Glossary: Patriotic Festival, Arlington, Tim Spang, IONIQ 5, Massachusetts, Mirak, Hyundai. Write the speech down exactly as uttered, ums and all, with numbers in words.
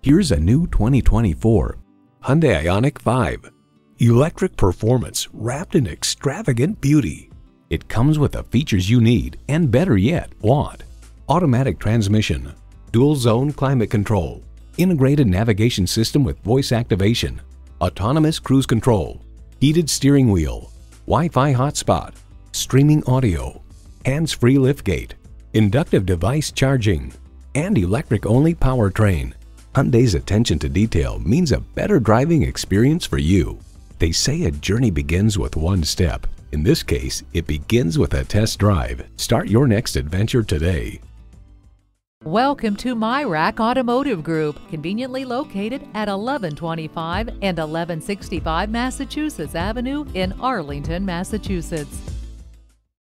Here's a new twenty twenty-four Hyundai IONIQ five. Electric performance wrapped in extravagant beauty. It comes with the features you need and, better yet, want. Automatic transmission, dual zone climate control, integrated navigation system with voice activation, autonomous cruise control, heated steering wheel, Wi-Fi hotspot, streaming audio, hands-free liftgate, inductive device charging, and electric-only powertrain. Hyundai's attention to detail means a better driving experience for you. They say a journey begins with one step. In this case, it begins with a test drive. Start your next adventure today. Welcome to Mirak Automotive Group, conveniently located at eleven twenty-five and eleven sixty-five Massachusetts Avenue in Arlington, Massachusetts.